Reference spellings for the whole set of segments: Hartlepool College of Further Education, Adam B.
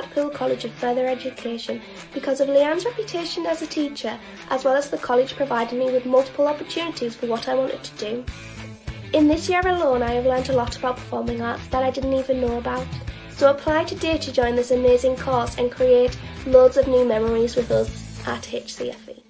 Hartlepool College of Further Education because of Leanne's reputation as a teacher, as well as the college providing me with multiple opportunities for what I wanted to do. In this year alone, I have learnt a lot about performing arts that I didn't even know about. So apply today to join this amazing course and create loads of new memories with us at HCFE.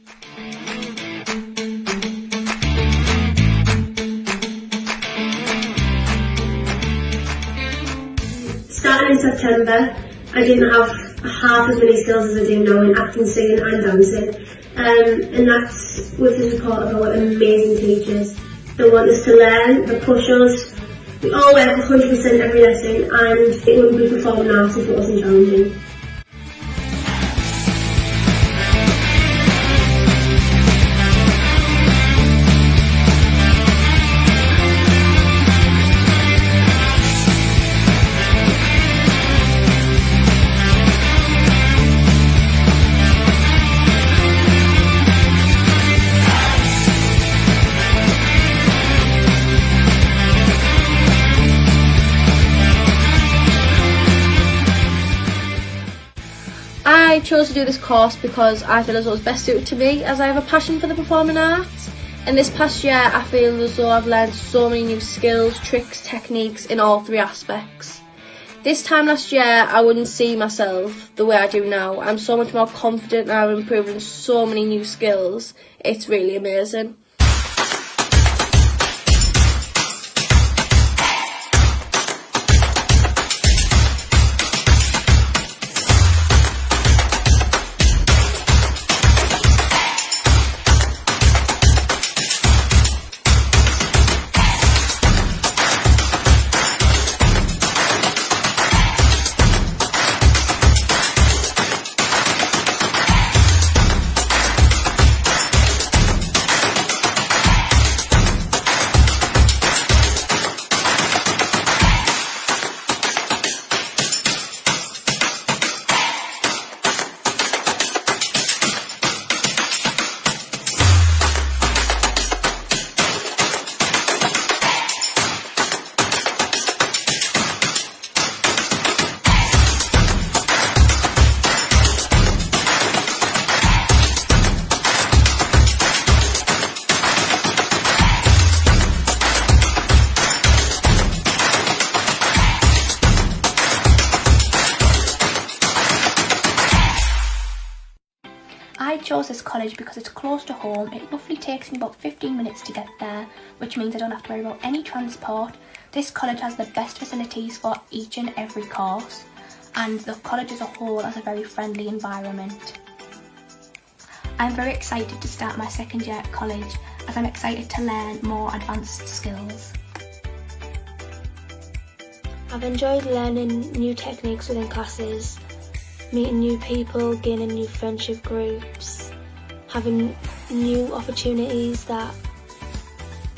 Starting in September, I didn't have half as many skills as I do now in acting, singing and dancing, and that's with the support of our amazing teachers. They want us to learn, they push us, we all work 100% every lesson, and it wouldn't be performing arts if it wasn't challenging. I chose to do this course because I feel as though it's best suited to me, as I have a passion for the performing arts, and this past year I feel as though I've learned so many new skills, tricks, techniques in all three aspects. This time last year I wouldn't see myself the way I do now. I'm so much more confident and I've improved in so many new skills. It's really amazing. I chose this college because it's close to home. It roughly takes me about 15 minutes to get there, which means I don't have to worry about any transport. This college has the best facilities for each and every course, and the college as a whole has a very friendly environment. I'm very excited to start my second year at college, as I'm excited to learn more advanced skills. I've enjoyed learning new techniques within classes, meeting new people, gaining new friendship groups, having new opportunities that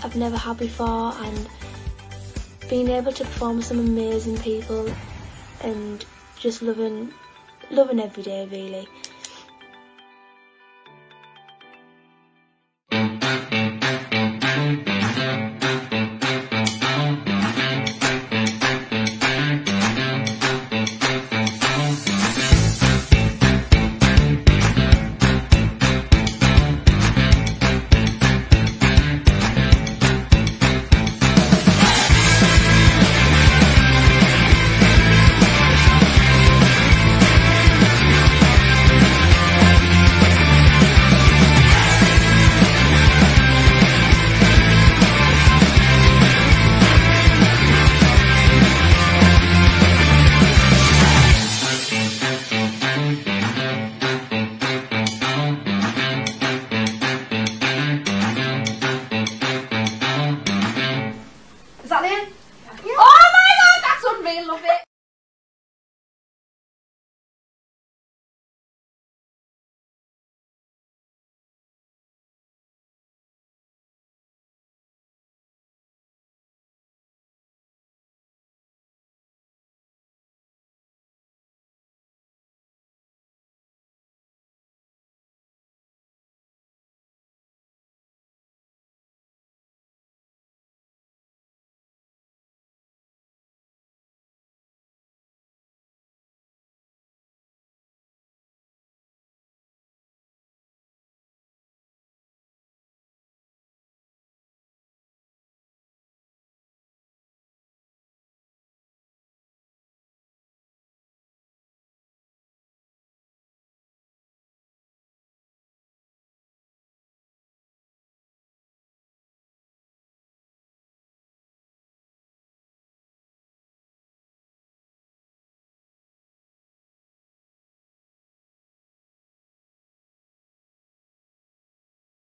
I've never had before, and being able to perform with some amazing people, and just loving every day really.